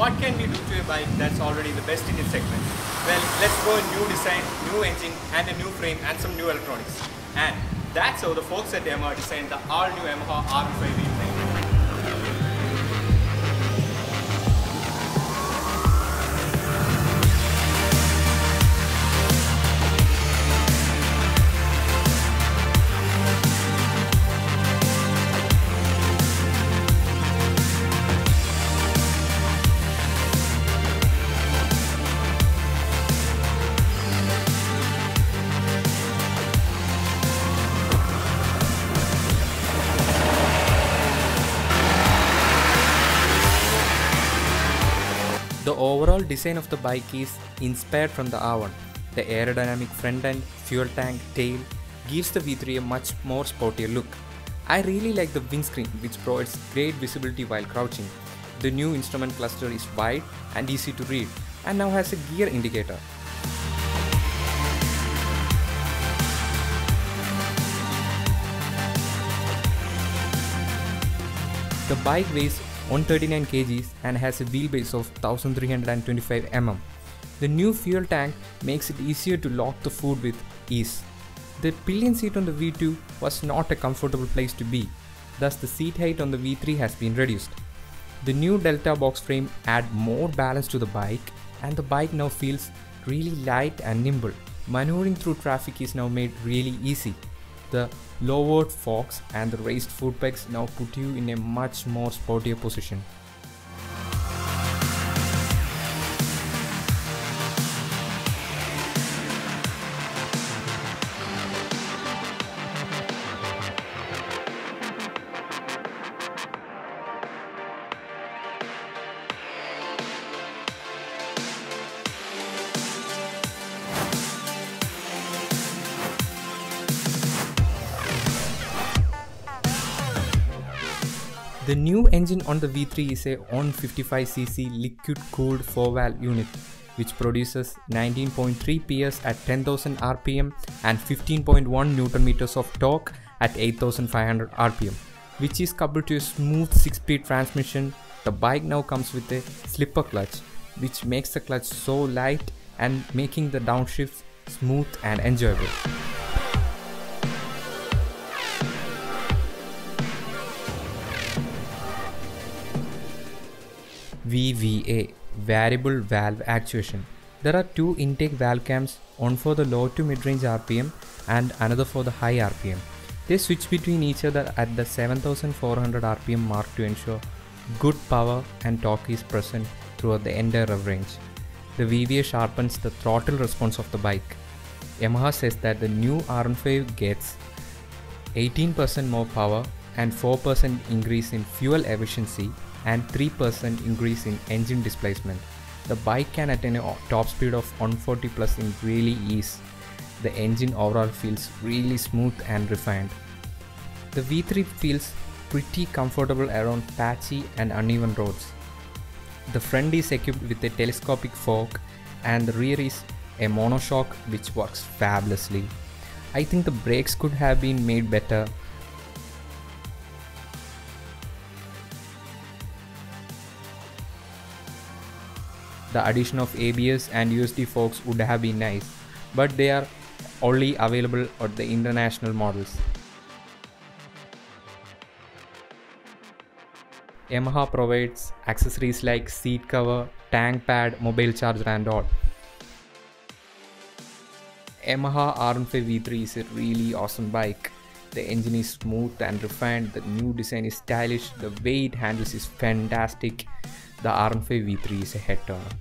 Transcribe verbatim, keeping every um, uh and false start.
what can we do to a bike that's already the best in its segment? Well, let's go a new design, new engine and a new frame and some new electronics. And that's how the folks at Yamaha designed the all-new Yamaha R fifteen V three. The overall design of the bike is inspired from the R one. The aerodynamic front end, fuel tank, tail gives the V three a much more sportier look. I really like the windscreen, which provides great visibility while crouching. The new instrument cluster is wide and easy to read and now has a gear indicator. The bike weighs one hundred thirty-nine kilograms and has a wheelbase of one thousand three hundred twenty-five millimeters. The new fuel tank makes it easier to lock the foot with ease. The pillion seat on the V two was not a comfortable place to be, thus the seat height on the V three has been reduced. The new delta box frame adds more balance to the bike and the bike now feels really light and nimble. Maneuvering through traffic is now made really easy. The lowered forks and the raised foot pegs now put you in a much more sportier position. The new engine on the V three is a one fifty-five c c liquid-cooled four valve unit, which produces nineteen point three P S at ten thousand R P M and fifteen point one Newton meters of torque at eight thousand five hundred R P M. Which is coupled to a smooth six-speed transmission. The bike now comes with a slipper clutch, which makes the clutch so light and making the downshifts smooth and enjoyable. V V A Variable Valve Actuation. There are two intake valve cams, one for the low to mid-range R P M and another for the high R P M. They switch between each other at the seven thousand four hundred R P M mark to ensure good power and torque is present throughout the entire rev range. The V V A sharpens the throttle response of the bike. Yamaha says that the new R fifteen gets eighteen percent more power and four percent increase in fuel efficiency and three percent increase in engine displacement. The bike can attain a top speed of one forty plus in really ease. The engine overall feels really smooth and refined. The V three feels pretty comfortable around patchy and uneven roads. The front is equipped with a telescopic fork and the rear is a monoshock which works fabulously. I think the brakes could have been made better. The addition of A B S and U S D forks would have been nice, but they are only available at the international models. Yamaha provides accessories like seat cover, tank pad, mobile charger and all. Yamaha R fifteen V three is a really awesome bike. The engine is smooth and refined, the new design is stylish, the way it handles is fantastic. The R fifteen V three is a head turner.